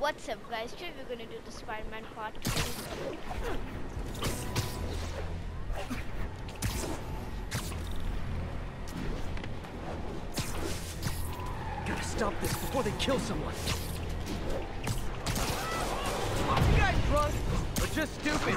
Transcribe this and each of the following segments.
What's up, guys? Today we're gonna do the Spider-Man part 2. Gotta stop this before they kill someone. You guys drunk or just stupid?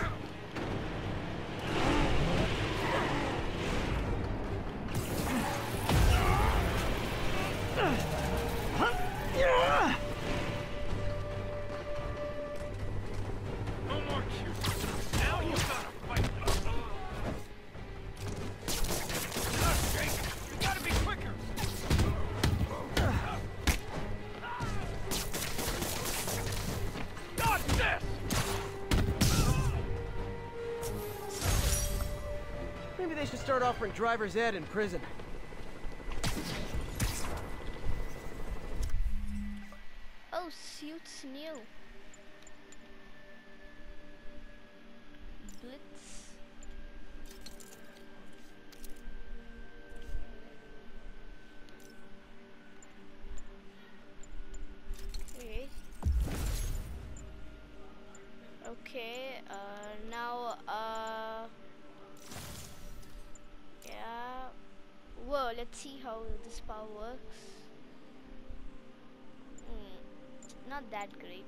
Offering driver's ed in prison. Oh, suits new. Blitz. Wait. Okay. Now. Whoa, let's see how this power works. Not that great.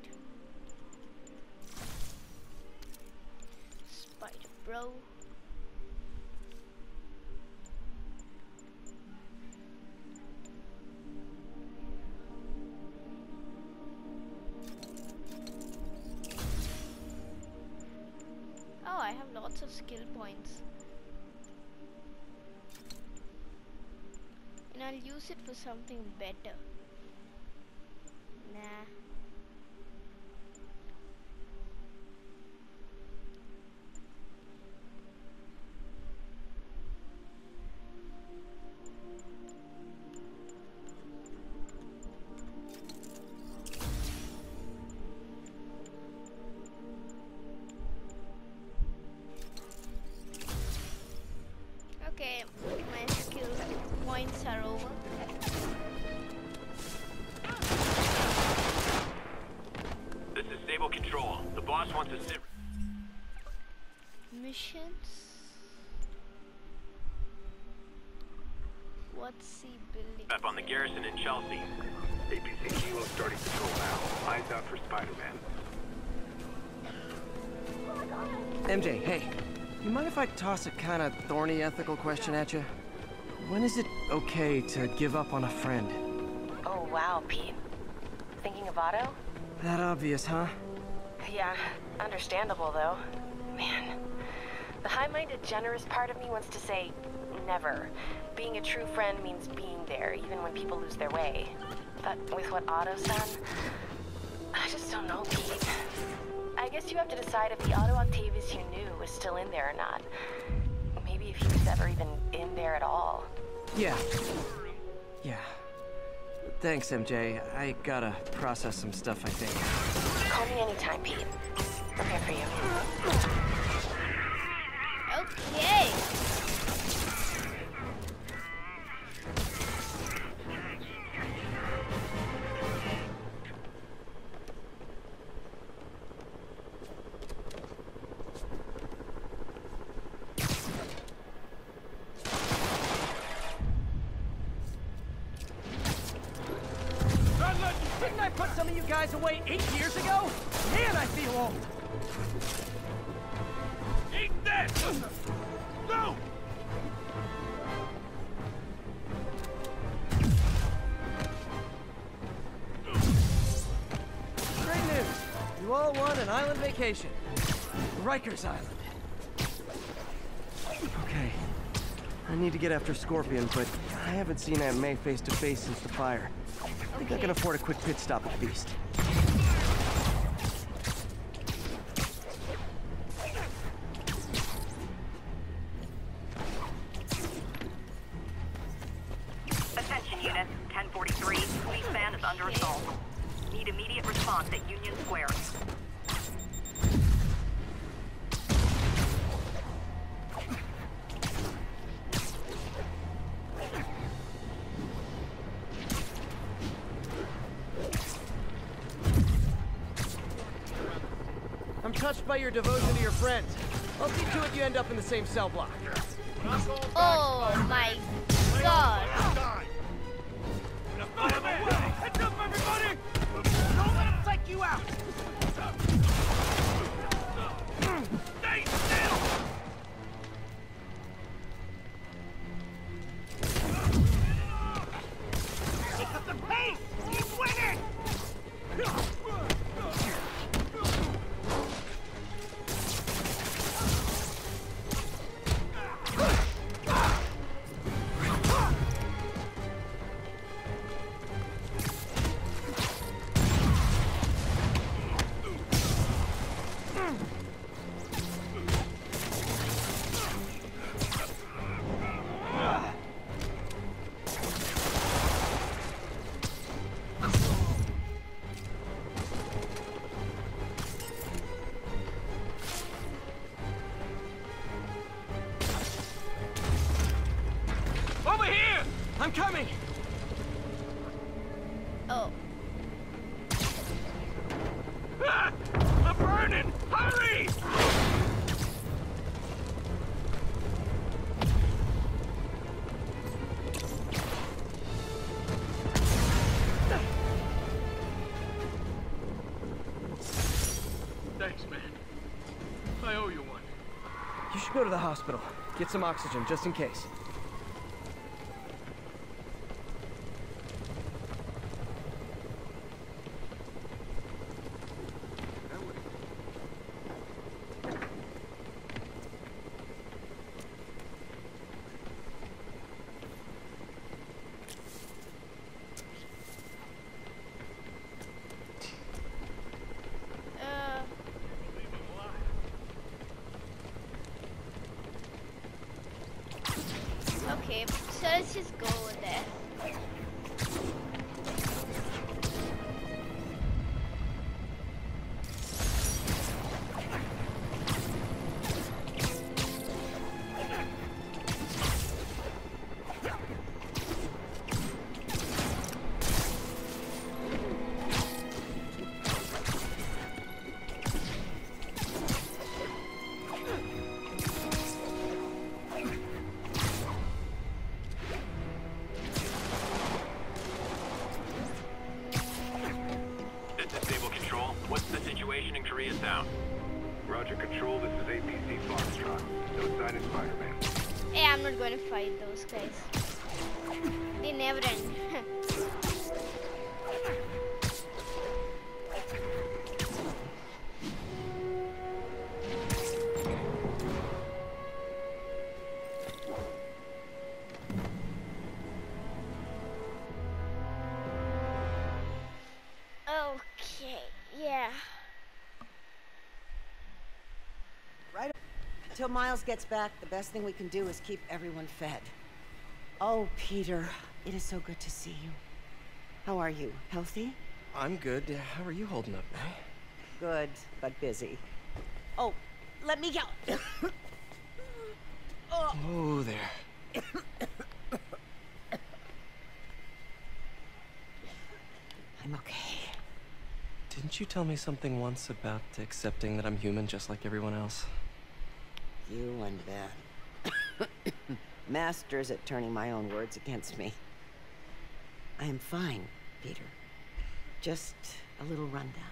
Spider Bro. Oh, I have lots of skill points. And I'll use it for something better. Nah. Up on the garrison in Chelsea. APC Kilo starting patrol now. Eyes out for Spider-Man. MJ, hey. You mind if I toss a kind of thorny ethical question at you? When is it okay to give up on a friend? Oh, wow, Pete. Thinking of Otto? That obvious, huh? Yeah, understandable, though. Man, the high-minded, generous part of me wants to say never. Being a true friend means being there, even when people lose their way. But with what Otto's done, I just don't know, Pete. I guess you have to decide if the Otto Octavius you knew was still in there or not. Maybe if he was ever even in there at all. Yeah. Yeah. Thanks, MJ. I gotta process some stuff, I think. Call me anytime, Pete. I'm here for you. Okay. Away 8 years ago? Man, I feel old. Eat this! No! Great news. You all won an island vacation. Riker's Island. Okay. I need to get after Scorpion, but I haven't seen Aunt May face to face since the fire. I think I can afford a quick pit stop at the Beast. touched by your devotion to your friend. I'll see to it you end up in the same cell block. Oh my God. Heads up, everybody! Don't let him take you out! Stay still! Pick up the pace! Keep winning! Coming! Oh. Ah, I'm burning! Hurry! Thanks, man. I owe you one. You should go to the hospital. Get some oxygen, just in case. Until Miles gets back, the best thing we can do is keep everyone fed. Oh, Peter, it is so good to see you. How are you? Healthy? I'm good. How are you holding up, May? Good, but busy. Oh, let me go. Oh, there. I'm okay. Didn't you tell me something once about accepting that I'm human just like everyone else? You and Ben. Masters at turning my own words against me. I am fine, Peter. Just a little rundown.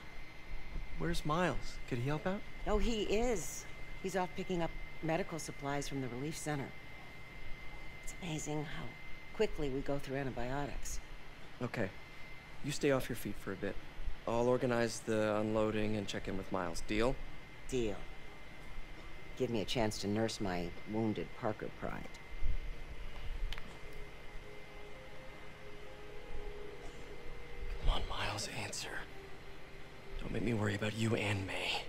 Where's Miles? Could he help out? No, he is. He's off picking up medical supplies from the relief center. It's amazing how quickly we go through antibiotics. Okay. You stay off your feet for a bit. I'll organize the unloading and check in with Miles. Deal? Deal. Give me a chance to nurse my wounded Parker pride. Come on, Miles, answer. Don't make me worry about you and May.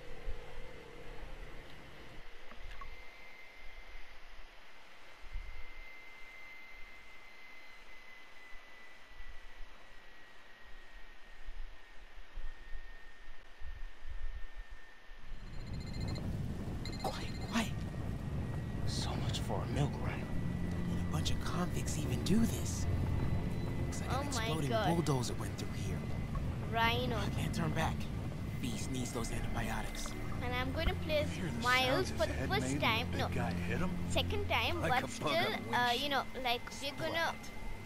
Bulldozer went through here. Rhino. I can't turn back. Beast needs those antibiotics. and I'm going to play as Miles for the first time. No, second time, but still, you know, like we're gonna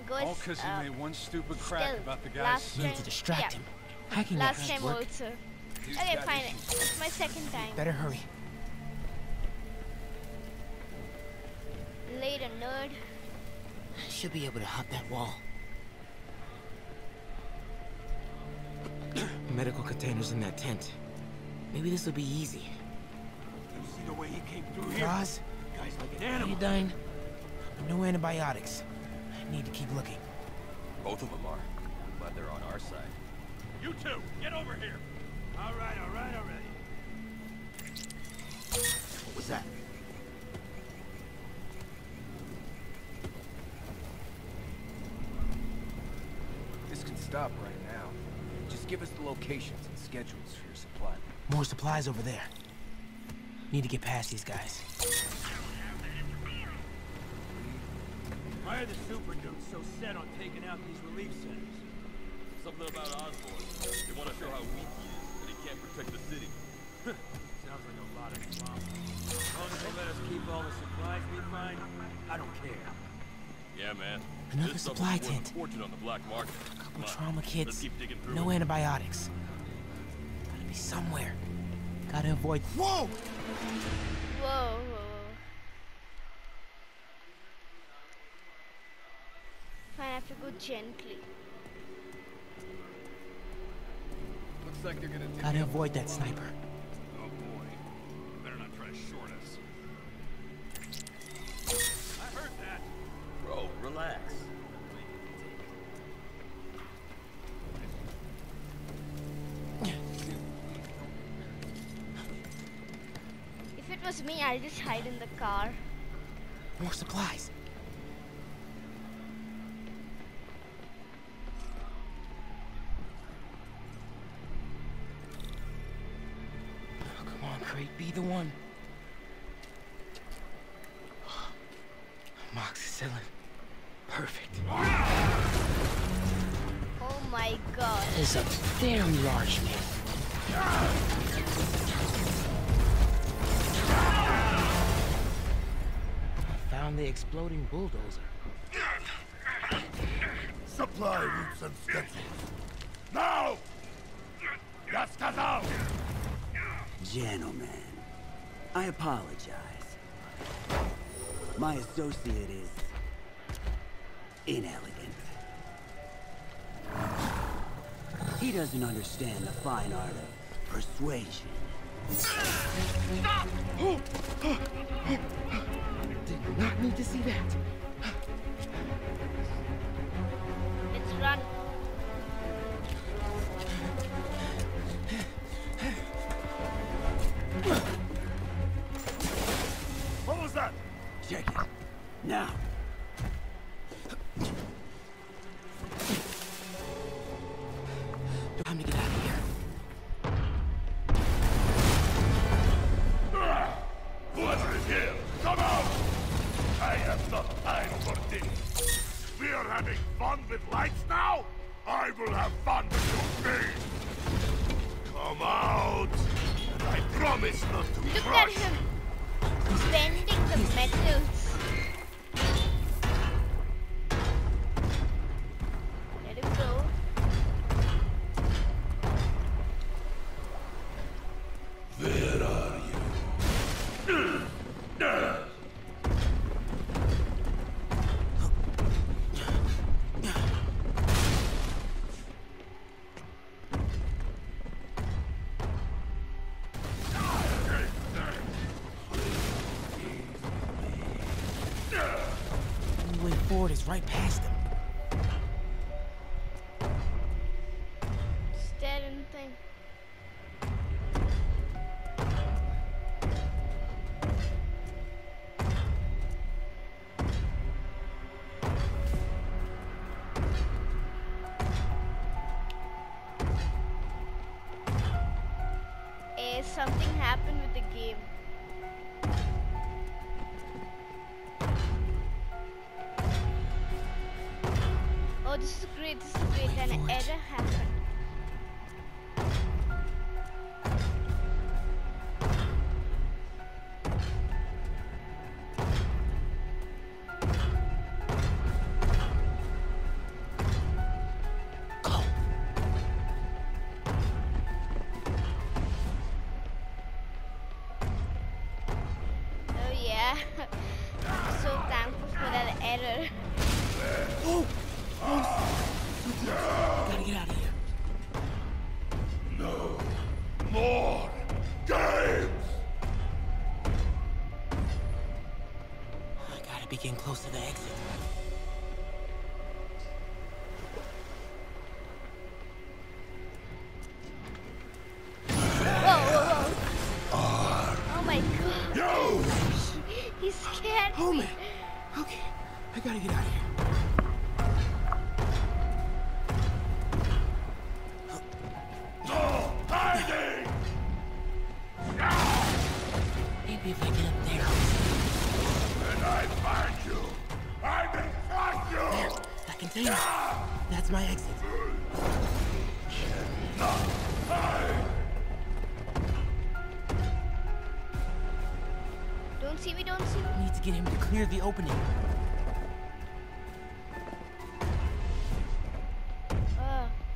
go as. All because he made one stupid crack about the guy's need to distract him. Hacking last time also. Okay, fine. It's my second time. Better hurry. Later, nerd. I should be able to hop that wall. Medical containers in that tent. Maybe this will be easy. You see the way he came through here? Roz? Guy's like an animal. Iodine. No antibiotics. I need to keep looking. Both of them are. I'm glad they're on our side. You two, get over here. All right, all right, all right. What was that? This can stop right now. Just give us the locations and schedules for your supply. More supplies over there. Need to get past these guys. Why are the super dudes so set on taking out these relief centers? Something about Osborne. They want to show how weak he is, and he can't protect the city. Sounds like a lot of drama. As long as they let us keep all the supplies we find, I don't care. Yeah, man. Another this supply tent. On the black market. A couple trauma kids. No antibiotics. Gotta be somewhere. Gotta avoid. Whoa! Whoa. I have to go gently. Looks like they're gonna do gotta avoid that sniper. Oh boy. Better not try to short us. I heard that. Bro, relax. If it was me, I'll just hide in the car. More supplies. Be the one. Amoxicillin. Perfect. Oh my god. That is a very large man. I found the exploding bulldozer. Supply routes and schedules. Now! That's cut out! Gentlemen, I apologize. My associate is inelegant. He doesn't understand the fine art of persuasion. Stop! Did not need to see that. Let's run. What was that? Check it. Now. Time to get out of here. Whoever is here, come out! I have no time for this. We are having fun with lights now? I will have fun with your face. Come out! I promise not to look crush. At him bending the metals. Let it go. Where are you? Is right past them. It's dead and thing. Hey, something happened with the game. This is great, An error happened. getting close to the exit. Oh my God! No! He scared me. Oh man. Okay, I gotta get out of here. If I get up there. When I find you, I can find you! There, that container. That's my exit. Cannot hide. Don't see me, don't see me. We need to get him to clear the opening.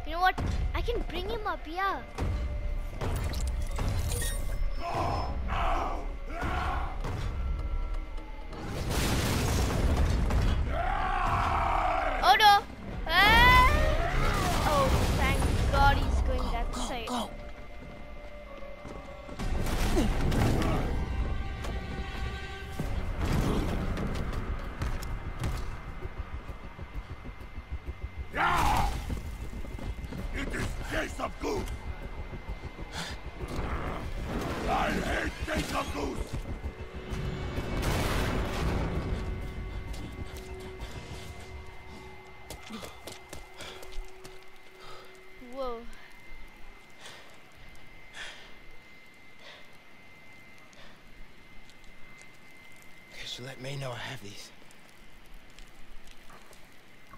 You know what? I can bring him up, yeah. Let May know I have these.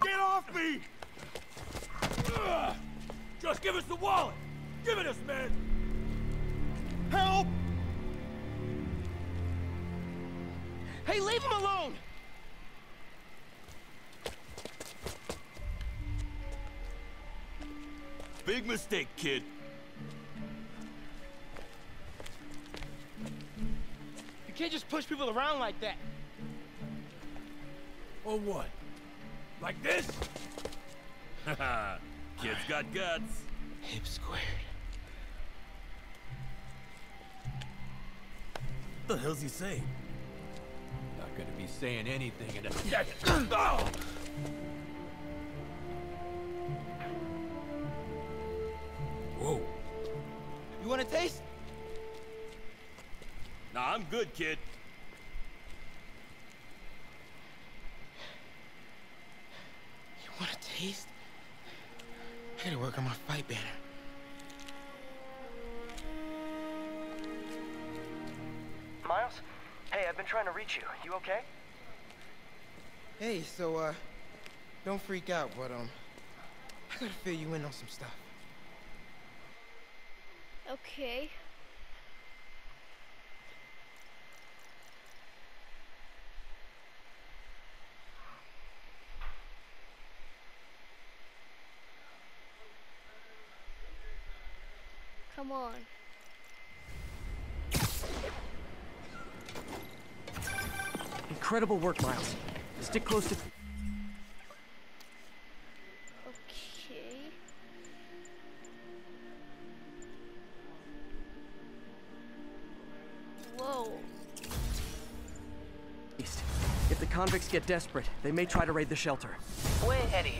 Get off me! Just give us the wallet! Give it us, man! Help! Hey, leave him alone! Big mistake, kid. You can't just push people around like that. Or what? Like this? Haha, kid's got guts. Hip squared. What the hell's he saying? Not gonna be saying anything in a second. Oh! Whoa. You wanna taste? Nah, I'm good, kid. I gotta work on my fight banner. Miles? Hey, I've been trying to reach you. You okay? Hey, so, don't freak out, but, I gotta fill you in on some stuff. Okay. Come on. Incredible work, Miles. Stick close to... Okay. Whoa. If the convicts get desperate, they may try to raid the shelter. Way ahead of you.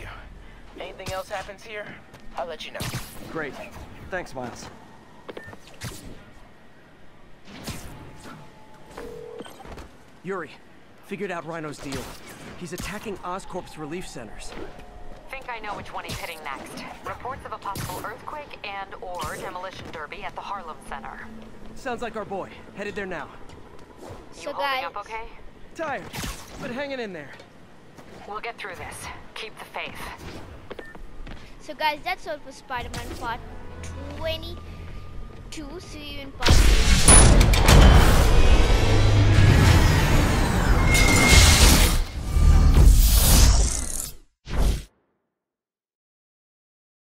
Anything else happens here, I'll let you know. Great. Thanks, Miles. Yuri, figured out Rhino's deal. He's attacking Oscorp's relief centers. Think I know which one he's hitting next. Reports of a possible earthquake and/or demolition derby at the Harlem Center. Sounds like our boy. Headed there now. So you holding up okay? Tired, but hanging in there. We'll get through this. Keep the faith. So guys, that's all for Spider-Man Part 22. See you in Part 2.